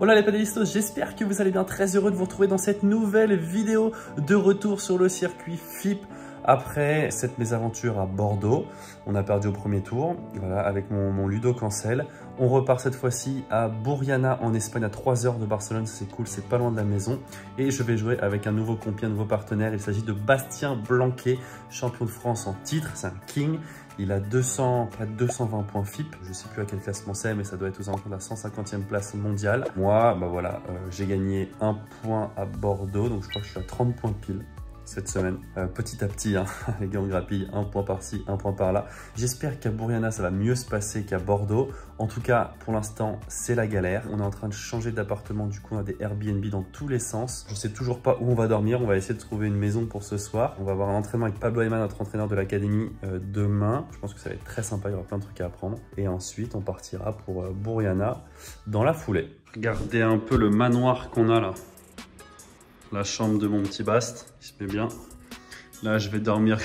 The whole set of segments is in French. Voilà les Padelistos, j'espère que vous allez bien, très heureux de vous retrouver dans cette nouvelle vidéo de retour sur le circuit FIP. Après cette mésaventure à Bordeaux, on a perdu au premier tour, voilà, avec mon Ludo Cancel. On repart cette fois-ci à Burriana en Espagne, à 3 heures de Barcelone, c'est cool, c'est pas loin de la maison. Et je vais jouer avec un nouveau compi, un nouveau partenaire, il s'agit de Bastien Blanqué, champion de France en titre, c'est un king. Il a près de 220 points FIP, je ne sais plus à quel classement c'est, mais ça doit être aux alentours de la 150e place mondiale. Moi, bah voilà, j'ai gagné 1 point à Bordeaux, donc je crois que je suis à 30 points pile cette semaine, petit à petit, hein, les gars, on grappille, un point par-ci, un point par-là. J'espère qu'à Burriana, ça va mieux se passer qu'à Bordeaux. En tout cas, pour l'instant, c'est la galère. On est en train de changer d'appartement, du coup, on a des Airbnb dans tous les sens. Je ne sais toujours pas où on va dormir. On va essayer de trouver une maison pour ce soir. On va avoir un entraînement avec Pablo Ayma, notre entraîneur de l'académie, demain. Je pense que ça va être très sympa, il y aura plein de trucs à apprendre. Et ensuite, on partira pour Burriana dans la foulée. Regardez un peu le manoir qu'on a là. La chambre de mon petit Bast, il se met bien. Là, je vais dormir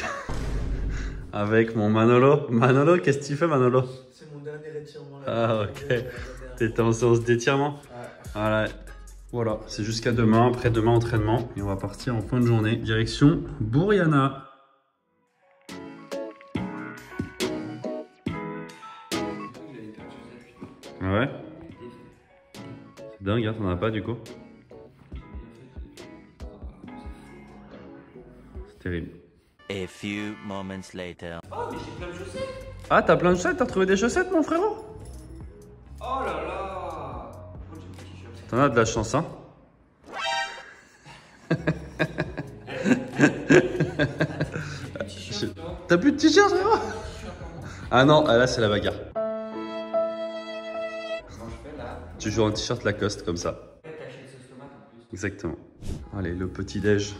avec mon Manolo. Manolo, qu'est-ce que tu fais, Manolo? C'est mon dernier étirement. Là. Ah, ok. T'étais en séance d'étirement? Ouais. Voilà. Voilà, c'est jusqu'à demain. Après demain, entraînement. Et on va partir en fin de journée. Direction Burriana. Ouais. C'est dingue, hein, t'en as pas du coup? A few moments later. Oh, mais j'ai plein de chaussettes. Ah, t'as plein de chaussettes? T'as retrouvé des chaussettes, mon frérot? Oh là là. T'en as de la chance, hein? T'as plus de t-shirt, frérot? Ah non, là, c'est la bagarre. Tu joues en t-shirt Lacoste, comme ça. Exactement. Allez, le petit-déj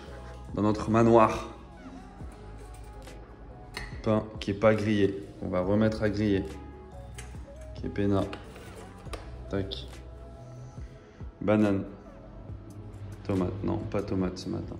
dans notre manoir. Pain qui est pas grillé, on va remettre à griller. Kepena, tac, banane, tomate, non pas tomate ce matin.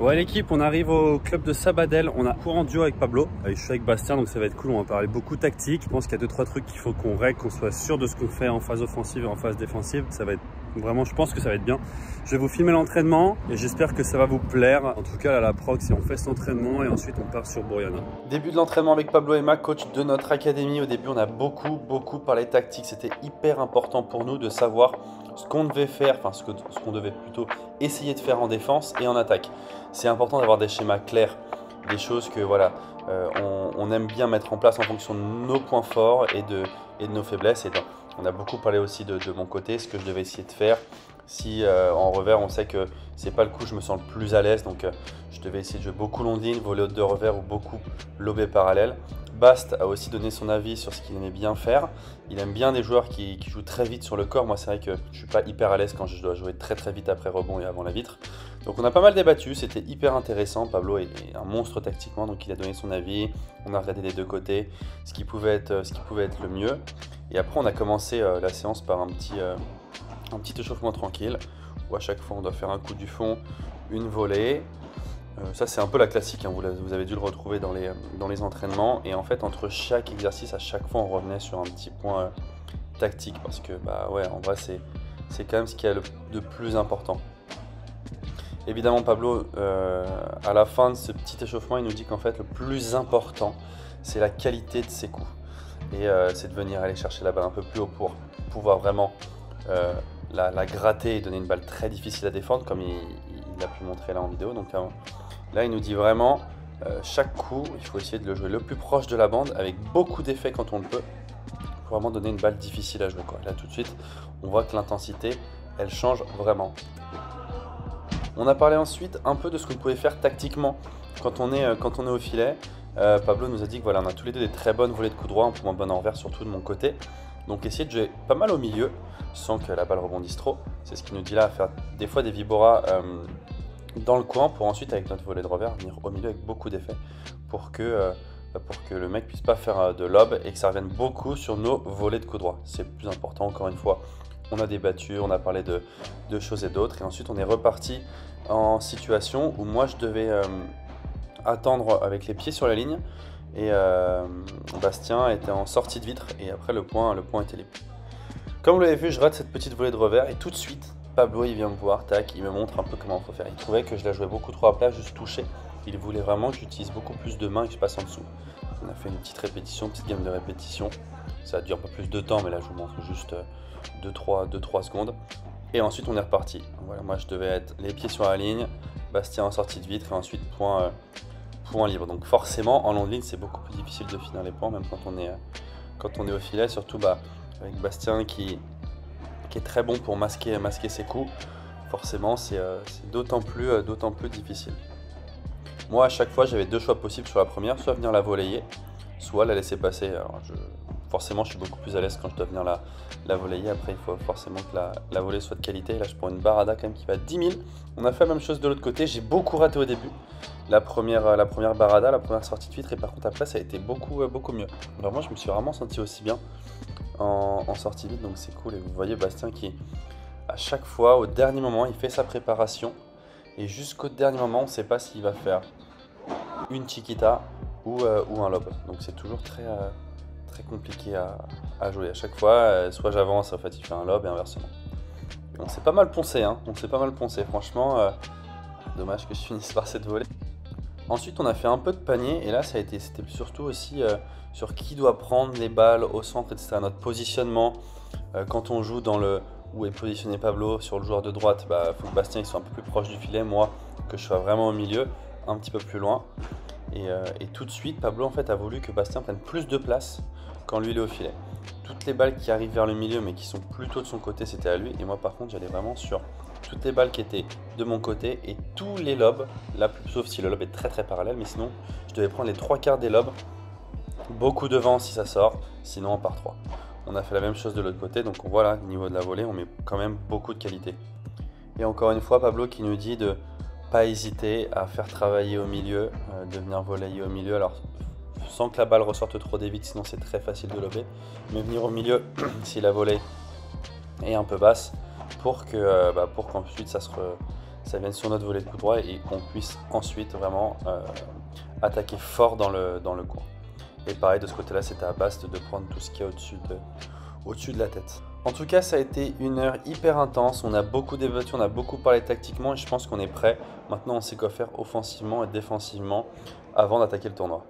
Ouais l'équipe, on arrive au club de Sabadell, on a cours en duo avec Pablo, je suis avec Bastien donc ça va être cool, on va parler beaucoup tactique. Je pense qu'il y a 2-3 trucs qu'il faut qu'on règle, qu'on soit sûr de ce qu'on fait en phase offensive et en phase défensive, ça va être vraiment, je pense que ça va être bien. Je vais vous filmer l'entraînement et j'espère que ça va vous plaire. En tout cas, à la prog, c'est on fait cet entraînement et ensuite on part sur Burriana. Début de l'entraînement avec Pablo Ayma, coach de notre académie. Au début, on a beaucoup parlé tactique. C'était hyper important pour nous de savoir ce qu'on devait faire, enfin ce qu'on devait plutôt essayer de faire en défense et en attaque. C'est important d'avoir des schémas clairs, des choses que voilà, on aime bien mettre en place en fonction de nos points forts et de nos faiblesses. On a beaucoup parlé aussi de mon côté, ce que je devais essayer de faire. Si en revers, on sait que c'est pas le coup, je me sens le plus à l'aise. Donc je devais essayer de jouer beaucoup longline, voler de revers ou beaucoup lobé parallèle. Bast a aussi donné son avis sur ce qu'il aimait bien faire. Il aime bien des joueurs qui jouent très vite sur le corps. Moi, c'est vrai que je suis pas hyper à l'aise quand je dois jouer très vite après rebond et avant la vitre. Donc on a pas mal débattu, c'était hyper intéressant. Pablo est un monstre tactiquement, donc il a donné son avis. On a regardé des deux côtés, ce qui pouvait être le mieux. Et après, on a commencé la séance par un petit échauffement tranquille où à chaque fois on doit faire un coup du fond, une volée. Ça c'est un peu la classique, hein, vous avez dû le retrouver dans les entraînements. Et en fait, entre chaque exercice, à chaque fois on revenait sur un petit point tactique parce que bah ouais, en vrai c'est quand même ce qu'il y a de plus important. Évidemment, Pablo, à la fin de ce petit échauffement, il nous dit qu'en fait le plus important c'est la qualité de ses coups. Et c'est de venir aller chercher la balle un peu plus haut pour pouvoir vraiment la gratter et donner une balle très difficile à défendre, comme il a pu montrer là en vidéo. Donc là, il nous dit vraiment, chaque coup, il faut essayer de le jouer le plus proche de la bande, avec beaucoup d'effets quand on le peut, pour vraiment donner une balle difficile à jouer, quoi. Là, tout de suite, on voit que l'intensité, elle change vraiment. On a parlé ensuite un peu de ce qu'on pouvait faire tactiquement quand on est au filet. Pablo nous a dit que voilà, on a tous les deux des très bonnes volées de coup droit, un peu moins bonnes en revers surtout de mon côté. Donc essayer de jouer pas mal au milieu sans que la balle rebondisse trop. C'est ce qu'il nous dit là, à faire des fois des vibora dans le coin pour ensuite avec notre volée de revers venir au milieu avec beaucoup d'effets pour que le mec puisse pas faire de lob et que ça revienne beaucoup sur nos volées de coup droit. C'est plus important, encore une fois. On a débattu, on a parlé de choses et d'autres et ensuite on est reparti en situation où moi je devais attendre avec les pieds sur la ligne. Et Bastien était en sortie de vitre et après le point était libre. Comme vous l'avez vu, je rate cette petite volée de revers et tout de suite Pablo il vient me voir, tac, il me montre un peu comment il faut faire. Il trouvait que je la jouais beaucoup trop à plat, juste toucher. Il voulait vraiment que j'utilise beaucoup plus de mains et que je passe en dessous. On a fait une petite répétition, une petite gamme de répétition. Ça dure pas plus de temps, mais là je vous montre juste 2-3 secondes. Et ensuite on est reparti. Voilà, moi je devais être les pieds sur la ligne, Bastien en sortie de vitre et ensuite point libre. Donc forcément en long de ligne c'est beaucoup plus difficile de finir les points, même quand on est au filet, surtout avec Bastien qui est très bon pour masquer ses coups. Forcément c'est d'autant plus difficile. Moi à chaque fois j'avais deux choix possibles sur la première, soit venir la volleyer, soit la laisser passer. Alors, forcément je suis beaucoup plus à l'aise quand je dois venir la volleyer. Après il faut forcément que la volée soit de qualité. Là je prends une barada quand même qui va à 10 000. On a fait la même chose de l'autre côté, j'ai beaucoup raté au début. La première barada, la première sortie de vitre, et par contre après ça a été beaucoup mieux. Alors moi je me suis vraiment senti aussi bien en sortie de vitre, donc c'est cool. Et vous voyez Bastien qui à chaque fois au dernier moment il fait sa préparation. Et jusqu'au dernier moment, on ne sait pas s'il va faire une chiquita ou un lob. Donc c'est toujours très compliqué à jouer. À chaque fois, soit j'avance, en fait il fait un lob et inversement. Et on s'est pas mal poncé, hein. On s'est pas mal poncé. Franchement, dommage que je finisse par cette volée. Ensuite, on a fait un peu de panier. Et là, c'était surtout aussi sur qui doit prendre les balles au centre, etc. Notre positionnement quand on joue dans le... où est positionné Pablo sur le joueur de droite, faut que Bastien soit un peu plus proche du filet, moi que je sois vraiment au milieu, un petit peu plus loin. Et tout de suite, Pablo en fait a voulu que Bastien prenne plus de place quand lui il est au filet. Toutes les balles qui arrivent vers le milieu mais qui sont plutôt de son côté, c'était à lui. Et moi par contre, j'allais vraiment sur toutes les balles qui étaient de mon côté et tous les lobes, sauf si le lobe est très parallèle, mais sinon je devais prendre les trois quarts des lobes, beaucoup devant si ça sort, sinon on part 3. On a fait la même chose de l'autre côté, donc voilà, au niveau de la volée, on met quand même beaucoup de qualité. Et encore une fois, Pablo qui nous dit de ne pas hésiter à faire travailler au milieu, de venir volleyer au milieu, alors sans que la balle ressorte trop des vides, sinon c'est très facile de lober, mais venir au milieu si la volée est un peu basse, pour qu'ensuite ça vienne sur notre volée de coup droit et qu'on puisse ensuite vraiment attaquer fort dans le coin. Et pareil, de ce côté-là, c'était à Bast de prendre tout ce qu'il y a au-dessus de la tête. En tout cas, ça a été une heure hyper intense. On a beaucoup débattu, on a beaucoup parlé tactiquement et je pense qu'on est prêt. Maintenant, on sait quoi faire offensivement et défensivement avant d'attaquer le tournoi.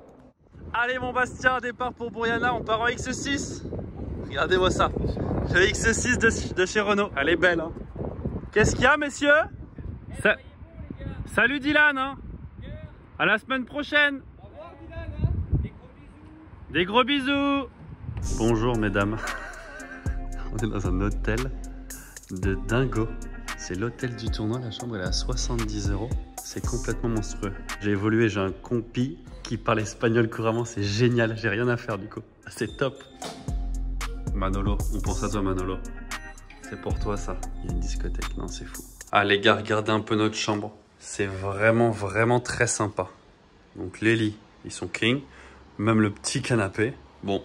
Allez, mon Bastien, départ pour Burriana. On part en X6. Regardez-moi ça. Le X6 de chez Renault. Elle est belle, hein. Qu'est-ce qu'il y a, messieurs? Salut Dylan, hein. À la semaine prochaine. Des gros bisous! Bonjour mesdames, on est dans un hôtel de dingo. C'est l'hôtel du tournoi, la chambre elle est à 70 €. C'est complètement monstrueux. J'ai évolué, j'ai un compi qui parle espagnol couramment, c'est génial, j'ai rien à faire du coup. C'est top! Manolo, on pense à toi Manolo. C'est pour toi ça, il y a une discothèque, non c'est fou. Ah les gars, regardez un peu notre chambre. C'est vraiment très sympa. Donc les lits, ils sont king. Même le petit canapé. Bon,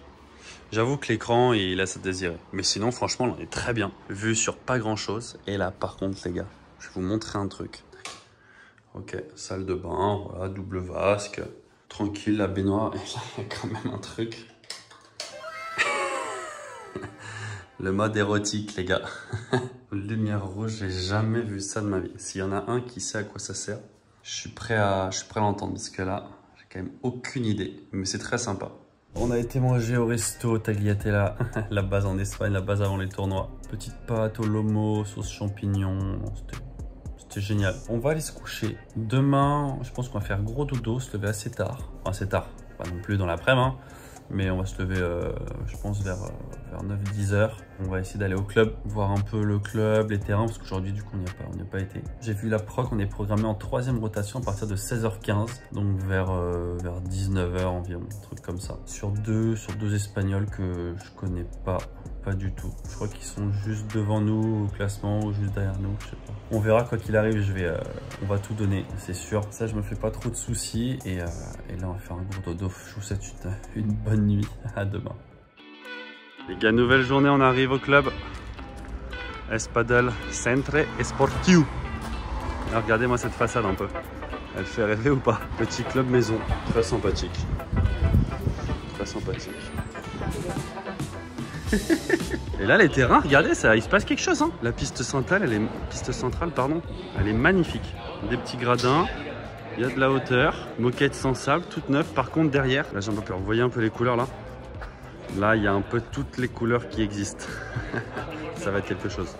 j'avoue que l'écran, il laisse à désirer. Mais sinon, franchement, on est très bien. Vu sur pas grand-chose. Et là, par contre, les gars, je vais vous montrer un truc. Ok, salle de bain, voilà, double vasque. Tranquille, la baignoire. Et là, il y a quand même un truc. Le mode érotique, les gars. Lumière rouge, j'ai jamais vu ça de ma vie. S'il y en a un qui sait à quoi ça sert, je suis prêt à l'entendre. Parce que là... quand même aucune idée, mais c'est très sympa. On a été manger au resto Tagliatella, la base en Espagne, la base avant les tournois. Petite pâte au lomo, sauce champignon, c'était génial. On va aller se coucher. Demain, je pense qu'on va faire gros dodo, se lever assez tard. Enfin, assez tard, pas non plus dans l'après-midi, hein, mais on va se lever, je pense, vers 9-10 h. On va essayer d'aller au club, voir un peu le club, les terrains, parce qu'aujourd'hui, du coup, on n'y a pas été. J'ai vu la proc, on est programmé en 3e rotation à partir de 16 h 15, donc vers 19 h environ, un truc comme ça. Sur deux Espagnols que je connais pas du tout. Je crois qu'ils sont juste devant nous au classement ou juste derrière nous, je sais pas. On verra quoi qu'il arrive, on va tout donner, c'est sûr. Ça, je me fais pas trop de soucis et là, on va faire un gros dodo. Je vous souhaite une bonne nuit, à demain. Les gars, nouvelle journée, on arrive au club Espadal Centre Esportiu. Regardez-moi cette façade un peu. Elle fait rêver ou pas? Petit club maison, très sympathique. Très sympathique. Et là les terrains, regardez, ça, il se passe quelque chose hein. La piste centrale, elle est elle est magnifique. Des petits gradins, il y a de la hauteur, moquette sans sable, toute neuve. Par contre derrière, là j'ai un peu peur, vous voyez un peu les couleurs là? Là il y a un peu toutes les couleurs qui existent. Ça va être quelque chose.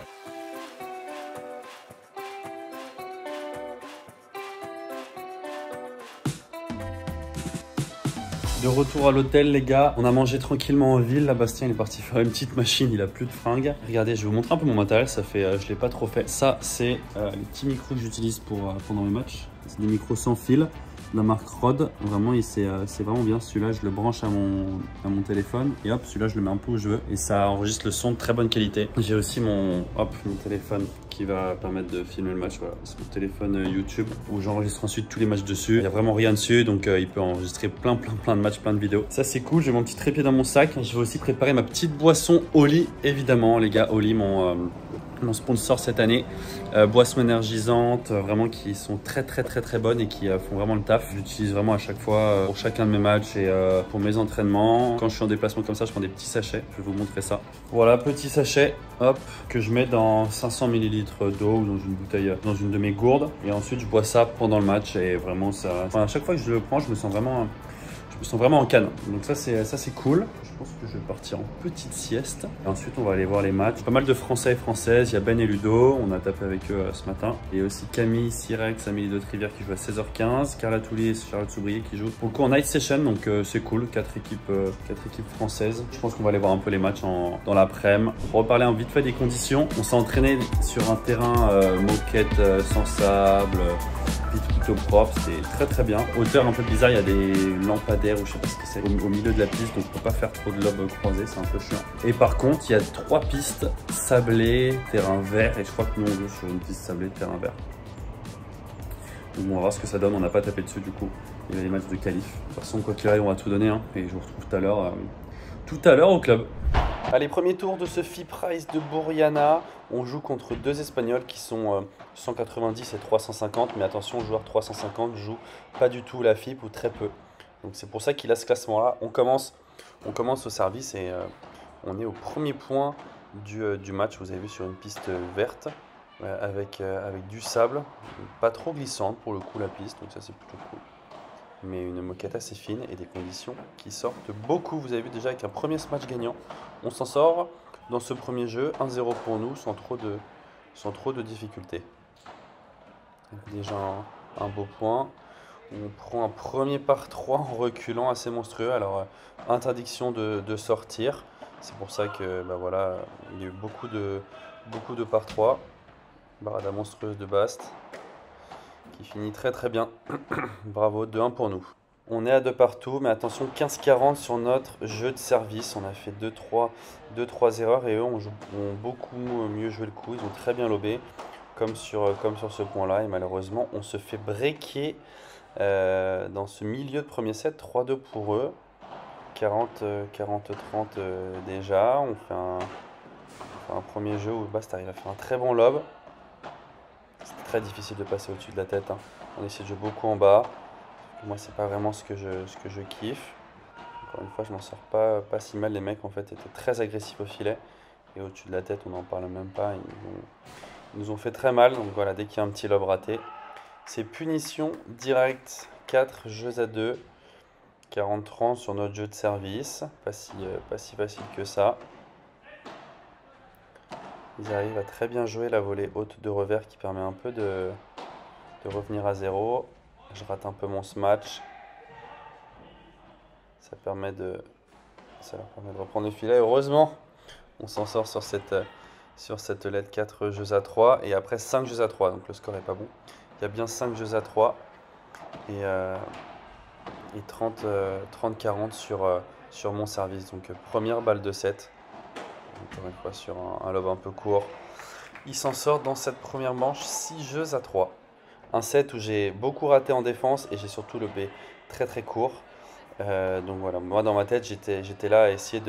De retour à l'hôtel les gars, on a mangé tranquillement en ville, là Bastien il est parti faire une petite machine, il a plus de fringues. Regardez, je vais vous montrer un peu mon matériel, ça fait, je l'ai pas trop fait. Ça c'est les petits micros que j'utilise pendant mes matchs, c'est des micros sans fil, de la marque Rode, vraiment c'est vraiment bien. Celui-là je le branche à mon téléphone et hop, celui-là je le mets un peu où je veux et ça enregistre le son de très bonne qualité. J'ai aussi mon téléphone qui va permettre de filmer le match, voilà. C'est mon téléphone YouTube où j'enregistre ensuite tous les matchs dessus. Il n'y a vraiment rien dessus, donc il peut enregistrer plein de matchs, plein de vidéos. Ça c'est cool, j'ai mon petit trépied dans mon sac. Je vais aussi préparer ma petite boisson Holy, évidemment les gars, Holy mon sponsor cette année. Boissons énergisantes, vraiment qui sont très bonnes et qui font vraiment le taf. J'utilise vraiment à chaque fois pour chacun de mes matchs et pour mes entraînements. Quand je suis en déplacement comme ça, je prends des petits sachets. Je vais vous montrer ça. Voilà, petit sachet, hop, que je mets dans 500 ml d'eau ou dans une bouteille, dans une de mes gourdes. Et ensuite, je bois ça pendant le match et vraiment ça... Enfin, à chaque fois que je le prends, je me sens vraiment en canne. Donc ça c'est cool. Je pense que je vais partir en petite sieste. Et ensuite on va aller voir les matchs. Pas mal de Français et Françaises. Il y a Ben et Ludo. On a tapé avec eux ce matin. Et aussi Camille, Sirex, Amélie de Trivière qui joue à 16h15. Carla Toulis, Charlotte Soubrier qui joue pour le coup en night session. Donc c'est cool. Quatre équipes françaises. Je pense qu'on va aller voir un peu les matchs dans l'après-midi. Pour reparler en vite fait des conditions. On s'est entraîné sur un terrain moquette sans sable. Plutôt propre, c'est très bien. Hauteur un peu bizarre, il y a des lampadaires ou je sais pas ce que c'est au milieu de la piste, donc on peut pas faire trop de lobes croisés, c'est un peu chiant. Et par contre, il y a 3 pistes sablées, terrain vert, et je crois que nous on joue sur une piste sablée, terrain vert. Donc on va voir ce que ça donne, on n'a pas tapé dessus du coup. Il y a les matchs de qualif. De toute façon, quoi qu'il arrive, on va tout donner, hein. Et je vous retrouve tout à l'heure au club. Allez, premier tour de ce FIP de Burriana. On joue contre 2 Espagnols qui sont 190 et 350. Mais attention, le joueur 350 joue pas du tout la FIP ou très peu. Donc c'est pour ça qu'il a ce classement-là. On commence au service et on est au premier point du match. Vous avez vu sur une piste verte avec du sable. Pas trop glissante pour le coup la piste, donc ça c'est plutôt cool. Mais une moquette assez fine et des conditions qui sortent beaucoup. Vous avez vu déjà avec un premier match gagnant, on s'en sort dans ce premier jeu, 1-0 pour nous sans trop de difficultés. Déjà un beau point. On prend un premier par 3 en reculant assez monstrueux. Alors interdiction de sortir. C'est pour ça que bah voilà, il y a eu beaucoup de par 3. Barada monstrueuse de Bast. Qui finit très bien. Bravo, 2-1 pour nous. On est à 2 partout, mais attention, 15-40 sur notre jeu de service. On a fait 2-3 erreurs et eux ont beaucoup mieux joué le coup. Ils ont très bien lobé, comme sur ce point-là. Et malheureusement, on se fait breaker dans ce milieu de premier set. 3-2 pour eux. 40-30 déjà. On fait un premier jeu où Bast arrive à faire un très bon lob. C'est très difficile de passer au-dessus de la tête. Hein. On essaie de jouer beaucoup en bas. Moi, c'est pas vraiment ce que je kiffe. Encore une fois, je m'en sors pas si mal. Les mecs, en fait, étaient très agressifs au filet. Et au-dessus de la tête, on n'en parle même pas. Ils nous ont fait très mal. Donc voilà, dès qu'il y a un petit lob raté, c'est punition directe. 4 jeux à 2. 40-30 sur notre jeu de service. Pas si facile que ça. Ils arrivent à très bien jouer la volée haute de revers qui permet un peu de revenir à 0. Je rate un peu mon smash. Ça leur permet de reprendre le filet. Heureusement, on s'en sort sur cette LED 4 jeux à 3. Et après 5 jeux à 3. Donc le score n'est pas bon. Il y a bien 5 jeux à 3. Et 30-40 sur mon service. Donc première balle de 7. Encore une fois sur un lob un peu court. Il s'en sort dans cette première manche 6 jeux à 3. Un set où j'ai beaucoup raté en défense et j'ai surtout lobé très court. Donc voilà, moi dans ma tête j'étais là à essayer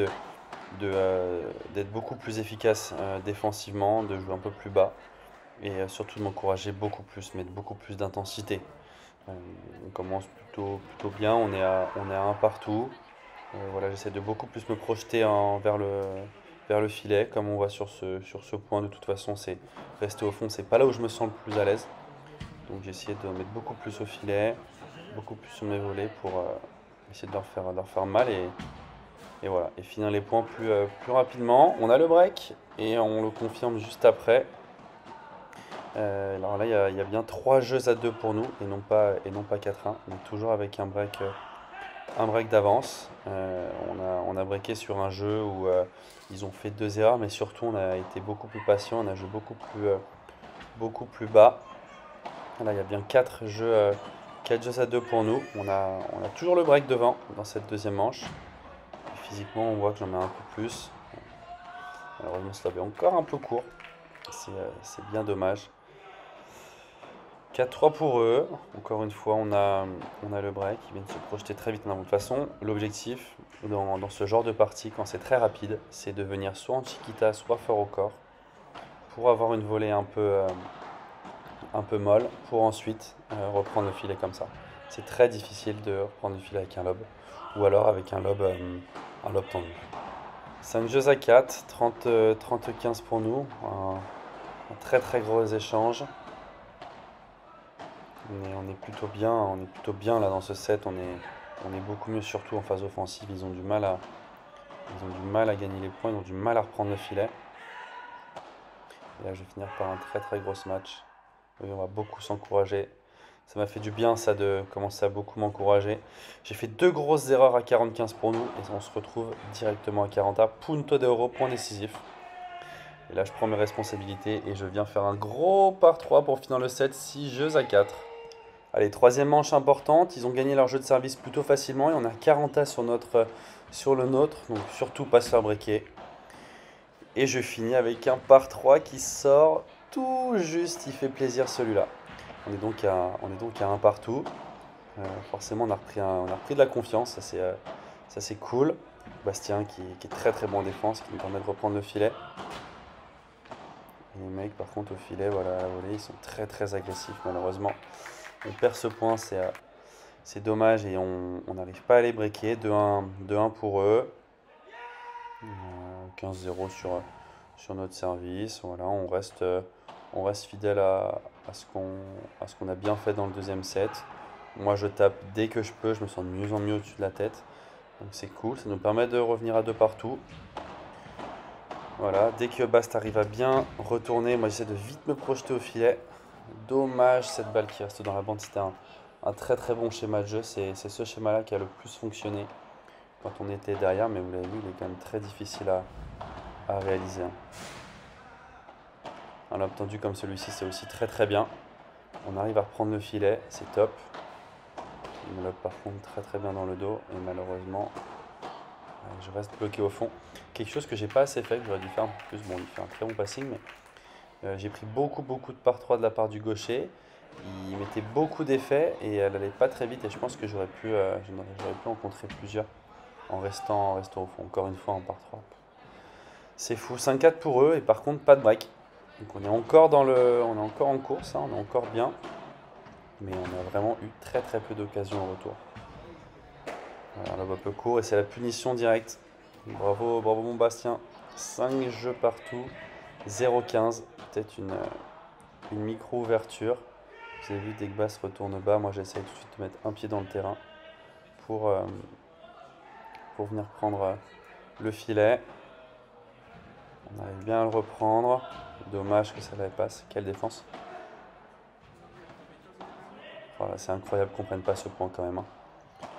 d'être beaucoup plus efficace défensivement, de jouer un peu plus bas et surtout de m'encourager beaucoup plus, mettre beaucoup plus d'intensité. On commence plutôt bien, on est à un partout. Voilà, j'essaie de beaucoup plus me projeter vers le filet, comme on voit sur ce point. De toute façon, c'est rester au fond, c'est pas là où je me sens le plus à l'aise. Donc j'ai essayé de mettre beaucoup plus au filet, beaucoup plus sur mes volets pour essayer de leur faire mal et voilà, et finir les points plus rapidement. On a le break et on le confirme juste après. Alors là, il y a bien 3 jeux à 2 pour nous et non pas 4-1. Donc toujours avec un break d'avance. On a breaké sur un jeu où ils ont fait 2 erreurs, mais surtout on a été beaucoup plus patient, on a joué beaucoup plus bas. Là, il y a bien 4 jeux, 4 jeux à 2 pour nous. On a toujours le break devant dans cette deuxième manche. Et physiquement, on voit que j'en ai un peu plus. Malheureusement, cela est encore un peu court. C'est bien dommage. 4-3 pour eux. Encore une fois, on a le break. Ils viennent se projeter très vite. De toute façon, l'objectif dans ce genre de partie, quand c'est très rapide, c'est de venir soit en chiquita, soit fort au corps, pour avoir une volée un peu molle, pour ensuite reprendre le filet comme ça. C'est très difficile de reprendre le filet avec un lobe, ou alors avec un lobe tendu. 5 jeux à 4, 30-15 pour nous, un très gros échange. On est plutôt bien là dans ce set, on est beaucoup mieux, surtout en phase offensive. Ils ont du mal à gagner les points, ils ont du mal à reprendre le filet. Et là je vais finir par un très gros match. Oui, on va beaucoup s'encourager. Ça m'a fait du bien, ça, de commencer à beaucoup m'encourager. J'ai fait 2 grosses erreurs à 45 pour nous. Et on se retrouve directement à 40. Punto de oro, point décisif. Et là, je prends mes responsabilités. Et je viens faire un gros par 3 pour finir le set. 6 jeux à 4. Allez, troisième manche importante. Ils ont gagné leur jeu de service plutôt facilement. Et on a 40 sur le nôtre. Donc, surtout pas se faire breaker. Et je finis avec un par 3 qui sort... tout juste, il fait plaisir celui-là. On est donc à un partout. Forcément, on a repris de la confiance, ça c'est cool. Bastien qui est très bon en défense, qui nous permet de reprendre le filet. Et les mecs, par contre, au filet, voilà, à la volée, ils sont très agressifs, malheureusement. On perd ce point, c'est dommage, et on n'arrive pas à les breaker. 2-1 pour eux. 15-0 sur notre service. Voilà, on reste fidèle à ce qu'on a bien fait dans le deuxième set. Moi, je tape dès que je peux, je me sens de mieux en mieux au-dessus de la tête. Donc c'est cool, ça nous permet de revenir à 2 partout. Voilà, dès que Bast arrive à bien retourner, moi j'essaie de vite me projeter au filet. Dommage cette balle qui reste dans la bande, c'était un très bon schéma de jeu. C'est ce schéma-là qui a le plus fonctionné quand on était derrière, mais vous l'avez vu, il est quand même très difficile à réaliser. Un lob tendu comme celui-ci, c'est aussi très bien. On arrive à reprendre le filet, c'est top. Il me lob par contre très bien dans le dos et malheureusement je reste bloqué au fond. Quelque chose que j'ai pas assez fait, que j'aurais dû faire un peu plus. Bon, il fait un très bon passing, mais j'ai pris beaucoup de par 3 de la part du gaucher. Il mettait beaucoup d'effets et elle allait pas très vite, et je pense que j'aurais pu en contrer plusieurs en restant au fond. Encore une fois en par 3. C'est fou, 5-4 pour eux, et par contre pas de break. Donc on est encore en course, hein, on est encore bien. Mais on a vraiment eu très peu d'occasions en retour. Voilà, là un peu court, et c'est la punition directe. Bravo mon Bastien. 5 jeux partout, 0-15, peut-être une micro-ouverture. Vous avez vu, dès que Bass retourne bas, moi j'essaye tout de suite de mettre un pied dans le terrain pour venir prendre le filet. On arrive bien à le reprendre. Dommage que ça ne l'avait pas. Quelle défense. Voilà, c'est incroyable qu'on ne prenne pas ce point quand même. Hein.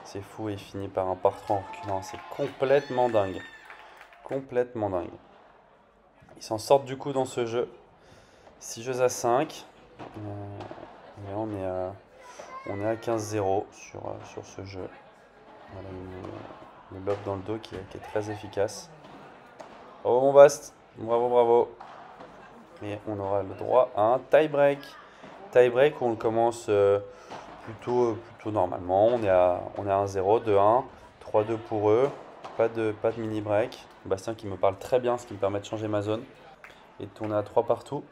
C'est fou, et il finit par un par 3 en reculant. C'est complètement dingue. Complètement dingue. Ils s'en sortent du coup dans ce jeu. 6 jeux à 5. Et on est à 15-0 sur ce jeu. Voilà, une lob dans le dos qui est très efficace. Oh mon Bast, bravo. Et on aura le droit à un tie-break. Tie-break, on le commence plutôt normalement. On est à 1-0, 2-1, 3-2 pour eux. Pas de mini-break. Bastien qui me parle très bien, ce qui me permet de changer ma zone. Et de tourner à 3 partout.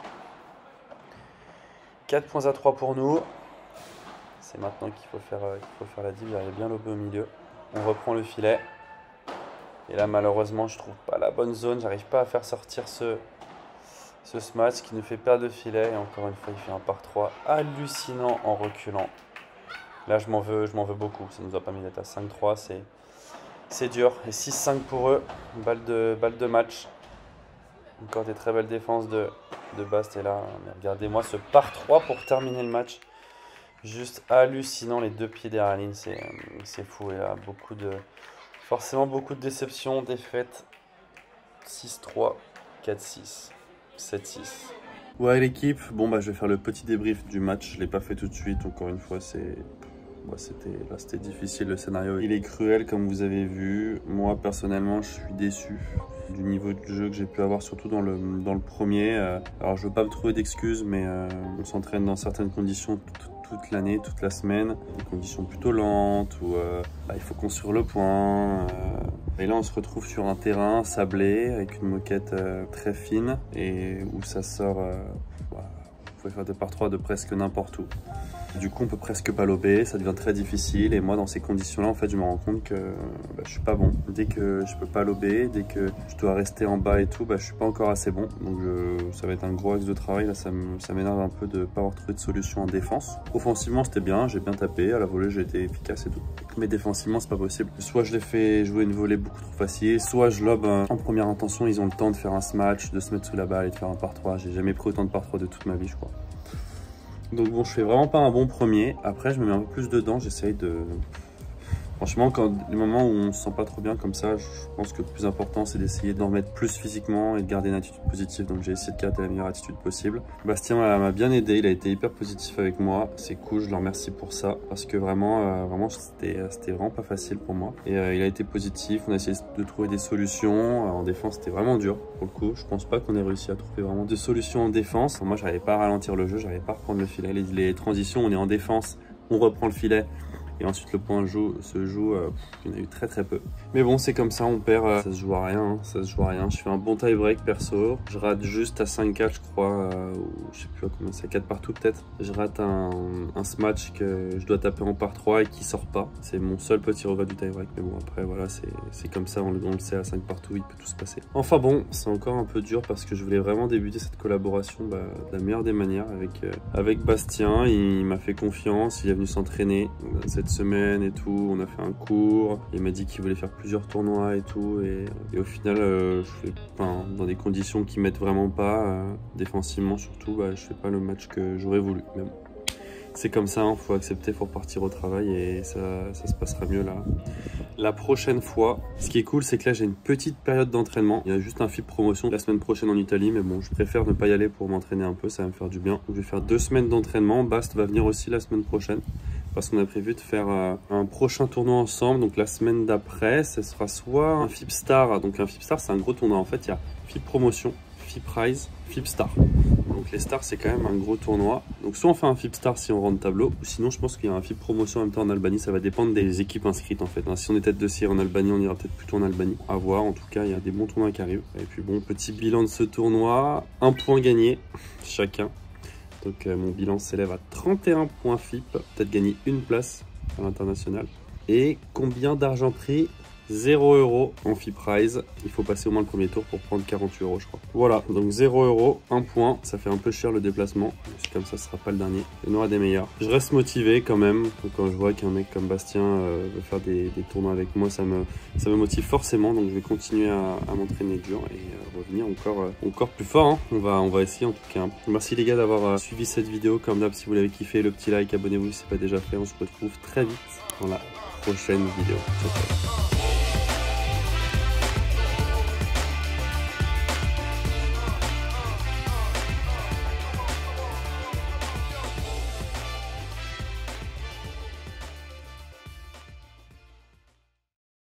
4 points à 3 pour nous. C'est maintenant qu'il faut faire la dive. J'arrive bien lobé au milieu. On reprend le filet. Et là, malheureusement, je trouve pas la bonne zone. J'arrive pas à faire sortir ce smash qui nous fait perdre de filet. Et encore une fois, il fait un par 3 hallucinant en reculant. Là, je m'en veux beaucoup. Ça ne nous a pas mis d'être à 5-3. C'est dur. Et 6-5 pour eux. Balle de match. Encore des très belles défenses de Bastien là. Regardez-moi ce par 3 pour terminer le match. Juste hallucinant, les deux pieds derrière la ligne. C'est fou. Et là, forcément beaucoup de déceptions, défaites. 6-3, 4-6, 7-6. Ouais l'équipe, bon bah je vais faire le petit débrief du match, je l'ai pas fait tout de suite, encore une fois c'était difficile le scénario. Il est cruel comme vous avez vu, moi personnellement je suis déçu du niveau de jeu que j'ai pu avoir surtout dans le premier. Alors je veux pas me trouver d'excuses mais on s'entraîne dans certaines conditions toute l'année, toute la semaine, des conditions plutôt lentes où il faut construire le point. Et là, on se retrouve sur un terrain sablé avec une moquette très fine et où ça sort. Vous pouvez faire des par 3 de presque n'importe où. Du coup, on peut presque pas lober, ça devient très difficile. Et moi, dans ces conditions-là, en fait, je me rends compte que je suis pas bon. Dès que je peux pas lober, dès que je dois rester en bas et tout, je suis pas encore assez bon. Donc, ça va être un gros axe de travail. Là, ça m'énerve un peu de pas avoir trouvé de solution en défense. Offensivement, c'était bien, j'ai bien tapé. À la volée, j'ai été efficace et tout. Mais défensivement, c'est pas possible. Soit je les fais jouer une volée beaucoup trop facile, soit je lobe en première intention. Ils ont le temps de faire un smash, de se mettre sous la balle et de faire un par 3. J'ai jamais pris autant de par 3 de toute ma vie, je crois. Donc bon, je fais vraiment pas un bon premier. Après, je me mets un peu plus dedans. J'essaye de... Franchement, quand les moments où on se sent pas trop bien comme ça, je pense que le plus important, c'est d'essayer d'en mettre plus physiquement et de garder une attitude positive. Donc j'ai essayé de garder la meilleure attitude possible. Bastien m'a bien aidé. Il a été hyper positif avec moi. C'est cool, je le remercie pour ça. Parce que vraiment c'était vraiment pas facile pour moi. Et il a été positif. On a essayé de trouver des solutions. En défense, c'était vraiment dur pour le coup. Je pense pas qu'on ait réussi à trouver vraiment de solutions en défense. Moi, j'arrivais pas à ralentir le jeu. J'arrivais pas à reprendre le filet. Les transitions, on est en défense. On reprend le filet. Et ensuite, le point se joue, il y en a eu très très peu. Mais bon, c'est comme ça, on perd, ça se joue à rien, hein, ça se joue à rien. Je fais un bon tie break perso, je rate juste à 5-4 je crois, je sais plus à combien c'est, à 4 partout peut-être. Je rate un smash que je dois taper en par 3 et qui sort pas. C'est mon seul petit regret du tie break, mais bon après voilà, c'est comme ça, on le sait, à 5 partout, il peut tout se passer. Enfin bon, c'est encore un peu dur parce que je voulais vraiment débuter cette collaboration de la meilleure des manières avec Bastien. Il m'a fait confiance, il est venu s'entraîner semaine et tout, on a fait un cours, il m'a dit qu'il voulait faire plusieurs tournois et tout et au final je fais dans des conditions qui m'aident vraiment pas, défensivement surtout, je fais pas le match que j'aurais voulu, mais bon, c'est comme ça, hein, faut accepter, faut repartir au travail et ça se passera mieux là la prochaine fois. Ce qui est cool, c'est que là j'ai une petite période d'entraînement, il y a juste un FIP promotion la semaine prochaine en Italie, mais bon je préfère ne pas y aller pour m'entraîner un peu, ça va me faire du bien. Je vais faire 2 semaines d'entraînement, Bast va venir aussi la semaine prochaine. Parce qu'on a prévu de faire un prochain tournoi ensemble, donc la semaine d'après, ce sera soit un FIP Star. Donc un FIP Star, c'est un gros tournoi. En fait, il y a FIP Promotion, FIP Prize, FIP Star. Donc les stars, c'est quand même un gros tournoi. Donc soit on fait un FIP Star si on rentre tableau, ou sinon je pense qu'il y a un FIP Promotion en même temps en Albanie. Ça va dépendre des équipes inscrites en fait. Si on est tête de série en Albanie, on ira peut-être plutôt en Albanie. À voir, en tout cas, il y a des bons tournois qui arrivent. Et puis bon, petit bilan de ce tournoi, 1 point gagné chacun. Donc mon bilan s'élève à 31 points FIP, peut-être gagner une place à l'international. Et combien d'argent pris? 0 € en FIP Prize. Il faut passer au moins le premier tour pour prendre 48 € je crois. Voilà, donc 0 €, 1 point, ça fait un peu cher le déplacement. C'est comme ça, ce sera pas le dernier. Il y en aura des meilleurs. Je reste motivé quand même. Donc, quand je vois qu'un mec comme Bastien veut faire des tournois avec moi, ça me motive forcément. Donc je vais continuer à m'entraîner dur et revenir encore plus fort. Hein. On va essayer en tout cas. Hein. Merci les gars d'avoir suivi cette vidéo. Comme d'hab, si vous l'avez kiffé, le petit like, abonnez-vous si ce n'est pas déjà fait. On se retrouve très vite dans la prochaine vidéo. Ciao, ciao.